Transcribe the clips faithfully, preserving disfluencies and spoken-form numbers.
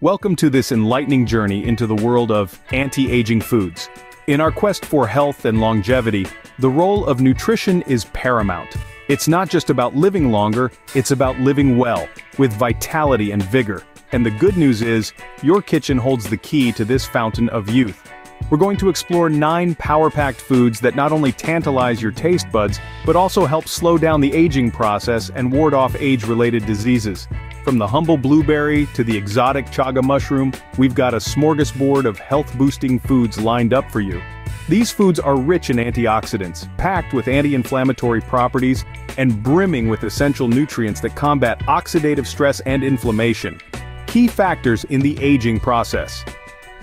Welcome to this enlightening journey into the world of anti-aging foods. In our quest for health and longevity, the role of nutrition is paramount. It's not just about living longer, it's about living well, with vitality and vigor. And the good news is, your kitchen holds the key to this fountain of youth. We're going to explore nine power-packed foods that not only tantalize your taste buds, but also help slow down the aging process and ward off age-related diseases. From the humble blueberry to the exotic chaga mushroom, we've got a smorgasbord of health-boosting foods lined up for you. These foods are rich in antioxidants, packed with anti-inflammatory properties, and brimming with essential nutrients that combat oxidative stress and inflammation, key factors in the aging process.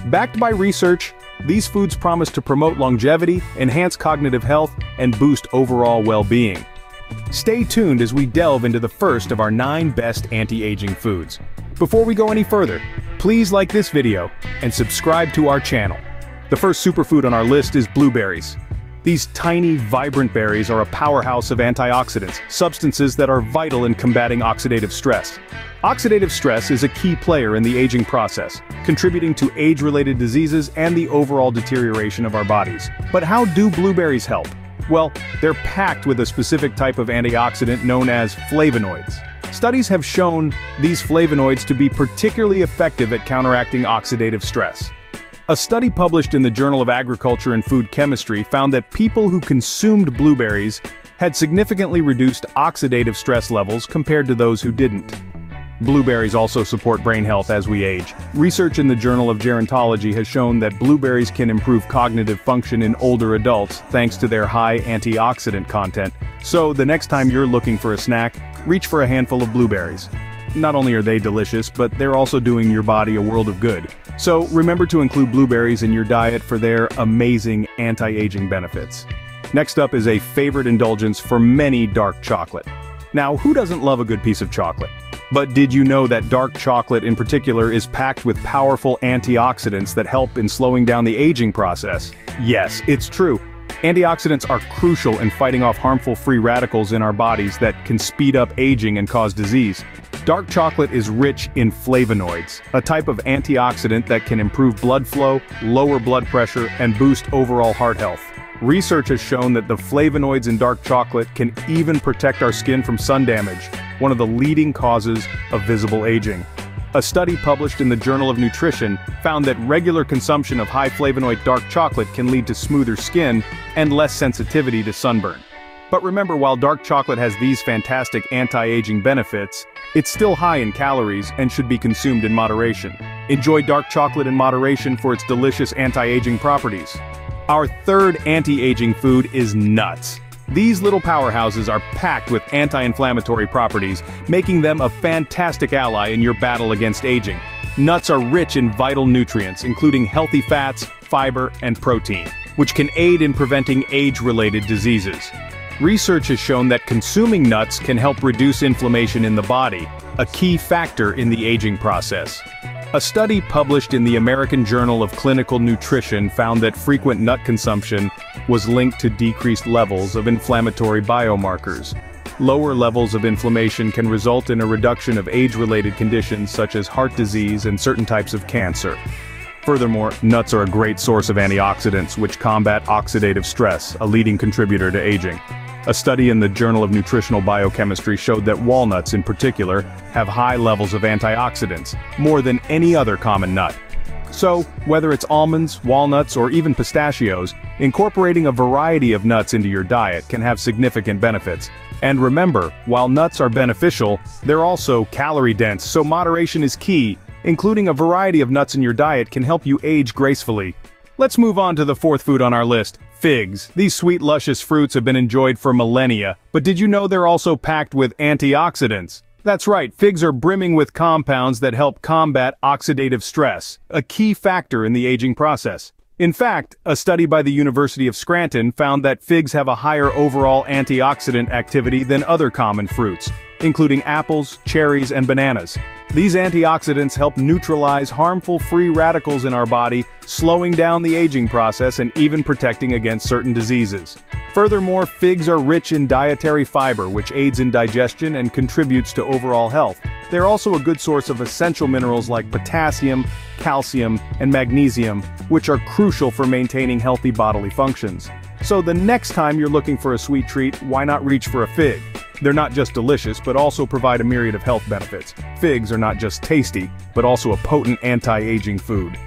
Backed by research, these foods promise to promote longevity, enhance cognitive health, and boost overall well-being. Stay tuned as we delve into the first of our nine best anti-aging foods. Before we go any further, please like this video and subscribe to our channel. The first superfood on our list is blueberries. These tiny, vibrant berries are a powerhouse of antioxidants, substances that are vital in combating oxidative stress. Oxidative stress is a key player in the aging process, contributing to age-related diseases and the overall deterioration of our bodies. But how do blueberries help? Well, they're packed with a specific type of antioxidant known as flavonoids. Studies have shown these flavonoids to be particularly effective at counteracting oxidative stress. A study published in the Journal of Agriculture and Food Chemistry found that people who consumed blueberries had significantly reduced oxidative stress levels compared to those who didn't. Blueberries also support brain health as we age. Research in the Journal of Gerontology has shown that blueberries can improve cognitive function in older adults thanks to their high antioxidant content. So, the next time you're looking for a snack, reach for a handful of blueberries. Not only are they delicious, but they're also doing your body a world of good. So, remember to include blueberries in your diet for their amazing anti-aging benefits. Next up is a favorite indulgence for many: dark chocolate. Now, who doesn't love a good piece of chocolate? But did you know that dark chocolate in particular is packed with powerful antioxidants that help in slowing down the aging process? Yes, it's true. Antioxidants are crucial in fighting off harmful free radicals in our bodies that can speed up aging and cause disease. Dark chocolate is rich in flavonoids, a type of antioxidant that can improve blood flow, lower blood pressure, and boost overall heart health. Research has shown that the flavonoids in dark chocolate can even protect our skin from sun damage, one of the leading causes of visible aging. A study published in the Journal of Nutrition found that regular consumption of high flavonoid dark chocolate can lead to smoother skin and less sensitivity to sunburn. But remember, while dark chocolate has these fantastic anti-aging benefits, it's still high in calories and should be consumed in moderation. Enjoy dark chocolate in moderation for its delicious anti-aging properties. Our third anti-aging food is nuts. These little powerhouses are packed with anti-inflammatory properties, making them a fantastic ally in your battle against aging. Nuts are rich in vital nutrients, including healthy fats, fiber, and protein, which can aid in preventing age-related diseases. Research has shown that consuming nuts can help reduce inflammation in the body, a key factor in the aging process. A study published in the American Journal of Clinical Nutrition found that frequent nut consumption was linked to decreased levels of inflammatory biomarkers. Lower levels of inflammation can result in a reduction of age-related conditions such as heart disease and certain types of cancer. Furthermore, nuts are a great source of antioxidants which combat oxidative stress, a leading contributor to aging. A study in the Journal of Nutritional Biochemistry showed that walnuts in particular have high levels of antioxidants, more than any other common nut. So, whether it's almonds, walnuts, or even pistachios, incorporating a variety of nuts into your diet can have significant benefits. And remember, while nuts are beneficial, they're also calorie-dense, so moderation is key. Including a variety of nuts in your diet can help you age gracefully. Let's move on to the fourth food on our list: figs. These sweet, luscious fruits have been enjoyed for millennia, but did you know they're also packed with antioxidants? That's right, figs are brimming with compounds that help combat oxidative stress, a key factor in the aging process. In fact, a study by the University of Scranton found that figs have a higher overall antioxidant activity than other common fruits, including apples, cherries, and bananas. These antioxidants help neutralize harmful free radicals in our body, slowing down the aging process and even protecting against certain diseases. Furthermore, figs are rich in dietary fiber, which aids in digestion and contributes to overall health. They're also a good source of essential minerals like potassium, calcium, and magnesium, which are crucial for maintaining healthy bodily functions. So the next time you're looking for a sweet treat, why not reach for a fig? They're not just delicious, but also provide a myriad of health benefits. Figs are not just tasty, but also a potent anti-aging food.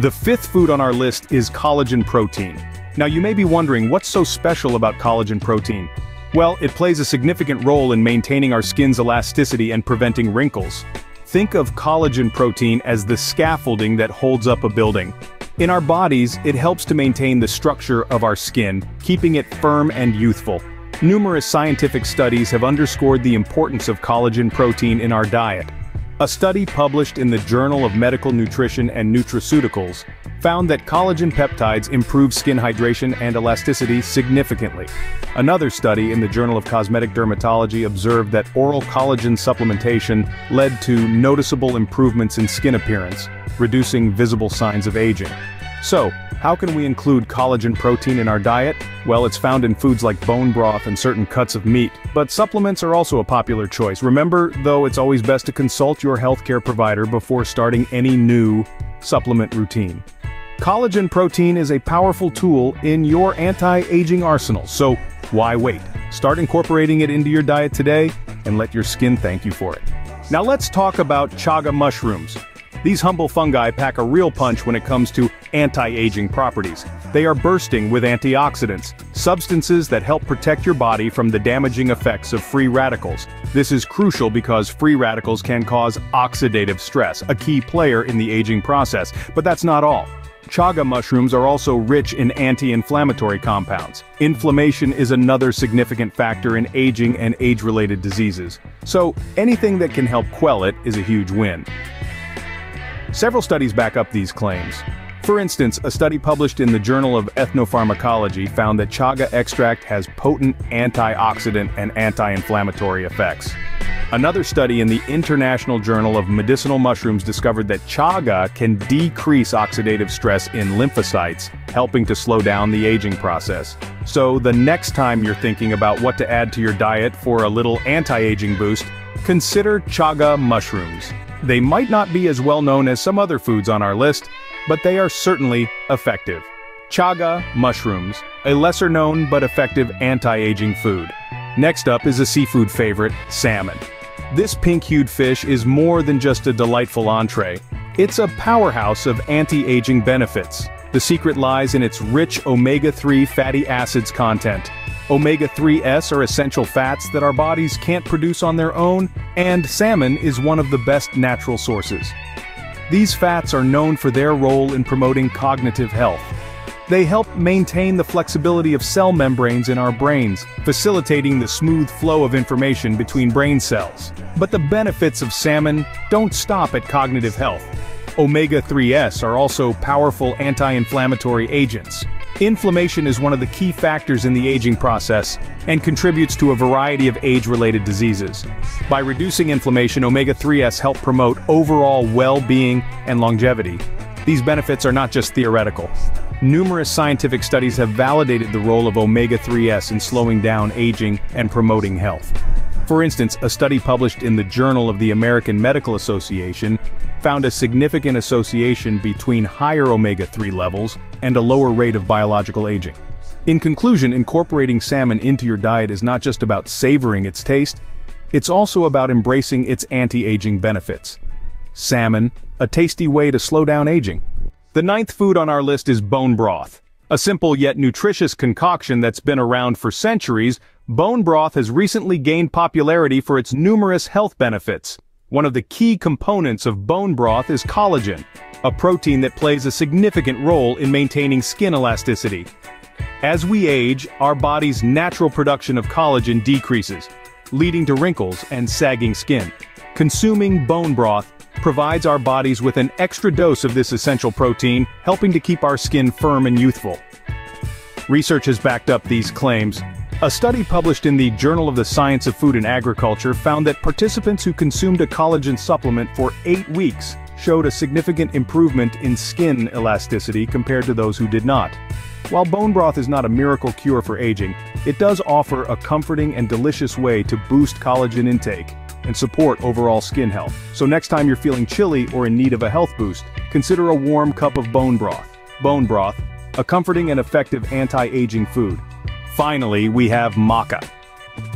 The fifth food on our list is collagen protein. Now you may be wondering, what's so special about collagen protein? Well, it plays a significant role in maintaining our skin's elasticity and preventing wrinkles. Think of collagen protein as the scaffolding that holds up a building. In our bodies, it helps to maintain the structure of our skin, keeping it firm and youthful. Numerous scientific studies have underscored the importance of collagen protein in our diet. A study published in the Journal of Medical Nutrition and Nutraceuticals found that collagen peptides improve skin hydration and elasticity significantly. Another study in the Journal of Cosmetic Dermatology observed that oral collagen supplementation led to noticeable improvements in skin appearance, reducing visible signs of aging. So, how can we include collagen protein in our diet? Well, it's found in foods like bone broth and certain cuts of meat, but supplements are also a popular choice. Remember, though, it's always best to consult your healthcare provider before starting any new supplement routine. Collagen protein is a powerful tool in your anti-aging arsenal, so why wait? Start incorporating it into your diet today and let your skin thank you for it. Now let's talk about chaga mushrooms. These humble fungi pack a real punch when it comes to anti-aging properties. They are bursting with antioxidants, substances that help protect your body from the damaging effects of free radicals. This is crucial because free radicals can cause oxidative stress, a key player in the aging process. But that's not all. Chaga mushrooms are also rich in anti-inflammatory compounds. Inflammation is another significant factor in aging and age-related diseases. So, anything that can help quell it is a huge win. Several studies back up these claims. For instance, a study published in the Journal of Ethnopharmacology found that chaga extract has potent antioxidant and anti-inflammatory effects. Another study in the International Journal of Medicinal Mushrooms discovered that chaga can decrease oxidative stress in lymphocytes, helping to slow down the aging process. So the next time you're thinking about what to add to your diet for a little anti-aging boost, consider chaga mushrooms. They might not be as well known as some other foods on our list, but they are certainly effective. Chaga mushrooms, a lesser-known but effective anti-aging food. Next up is a seafood favorite, salmon. This pink-hued fish is more than just a delightful entree. It's a powerhouse of anti-aging benefits. The secret lies in its rich omega three fatty acids content. omega threes are essential fats that our bodies can't produce on their own, and salmon is one of the best natural sources. These fats are known for their role in promoting cognitive health. They help maintain the flexibility of cell membranes in our brains, facilitating the smooth flow of information between brain cells. But the benefits of salmon don't stop at cognitive health. omega threes are also powerful anti-inflammatory agents. Inflammation is one of the key factors in the aging process and contributes to a variety of age-related diseases. By reducing inflammation, omega threes help promote overall well-being and longevity. These benefits are not just theoretical. Numerous scientific studies have validated the role of omega threes in slowing down aging and promoting health. For instance, a study published in the Journal of the American Medical Association found a significant association between higher omega three levels and a lower rate of biological aging. In conclusion, incorporating salmon into your diet is not just about savoring its taste, it's also about embracing its anti-aging benefits. Salmon, a tasty way to slow down aging. The ninth food on our list is bone broth. A simple yet nutritious concoction that's been around for centuries, bone broth has recently gained popularity for its numerous health benefits. One of the key components of bone broth is collagen, a protein that plays a significant role in maintaining skin elasticity. As we age, our body's natural production of collagen decreases, leading to wrinkles and sagging skin. Consuming bone broth provides our bodies with an extra dose of this essential protein, helping to keep our skin firm and youthful. Research has backed up these claims. A study published in the Journal of the Science of Food and Agriculture found that participants who consumed a collagen supplement for eight weeks showed a significant improvement in skin elasticity compared to those who did not. While bone broth is not a miracle cure for aging, it does offer a comforting and delicious way to boost collagen intake and support overall skin health. So next time you're feeling chilly or in need of a health boost, consider a warm cup of bone broth. Bone broth, a comforting and effective anti-aging food. Finally, we have maca.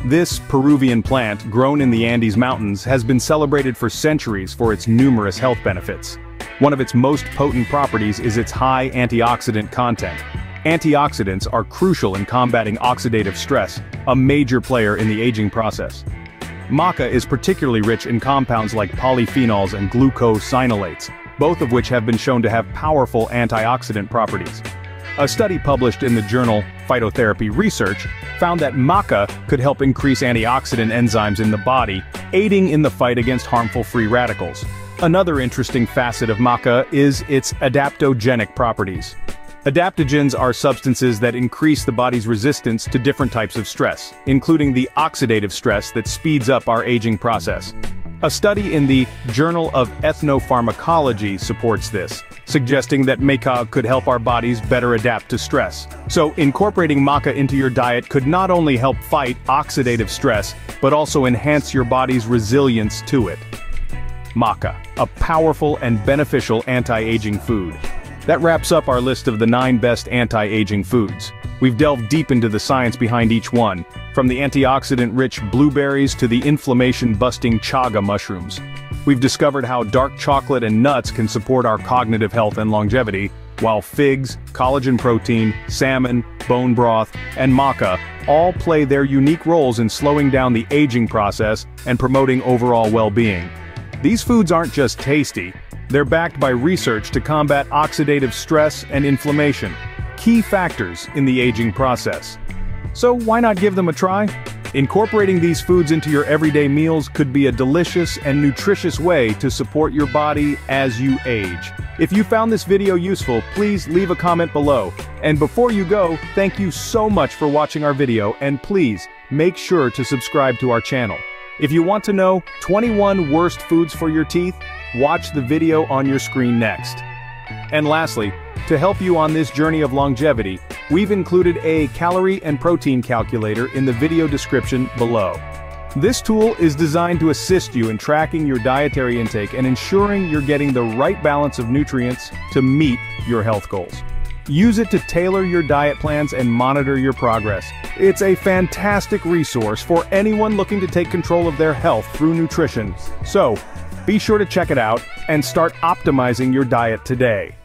This Peruvian plant, grown in the Andes Mountains, has been celebrated for centuries for its numerous health benefits. One of its most potent properties is its high antioxidant content. Antioxidants are crucial in combating oxidative stress, a major player in the aging process. Maca is particularly rich in compounds like polyphenols and glucosinolates, both of which have been shown to have powerful antioxidant properties. A study published in the journal Phytotherapy Research found that maca could help increase antioxidant enzymes in the body, aiding in the fight against harmful free radicals. Another interesting facet of maca is its adaptogenic properties. Adaptogens are substances that increase the body's resistance to different types of stress, including the oxidative stress that speeds up our aging process. A study in the Journal of Ethnopharmacology supports this, suggesting that maca could help our bodies better adapt to stress. So, incorporating maca into your diet could not only help fight oxidative stress, but also enhance your body's resilience to it. Maca, a powerful and beneficial anti-aging food. That wraps up our list of the nine best anti-aging foods. We've delved deep into the science behind each one, from the antioxidant-rich blueberries to the inflammation-busting chaga mushrooms. We've discovered how dark chocolate and nuts can support our cognitive health and longevity, while figs, collagen protein, salmon, bone broth, and maca all play their unique roles in slowing down the aging process and promoting overall well-being. These foods aren't just tasty, they're backed by research to combat oxidative stress and inflammation, key factors in the aging process. So why not give them a try? Incorporating these foods into your everyday meals could be a delicious and nutritious way to support your body as you age. If you found this video useful, please leave a comment below. And before you go, thank you so much for watching our video, and please make sure to subscribe to our channel. If you want to know twenty-one worst foods for your teeth, watch the video on your screen next. And lastly, to help you on this journey of longevity, we've included a calorie and protein calculator in the video description below. This tool is designed to assist you in tracking your dietary intake and ensuring you're getting the right balance of nutrients to meet your health goals. Use it to tailor your diet plans and monitor your progress. It's a fantastic resource for anyone looking to take control of their health through nutrition. So, be sure to check it out and start optimizing your diet today.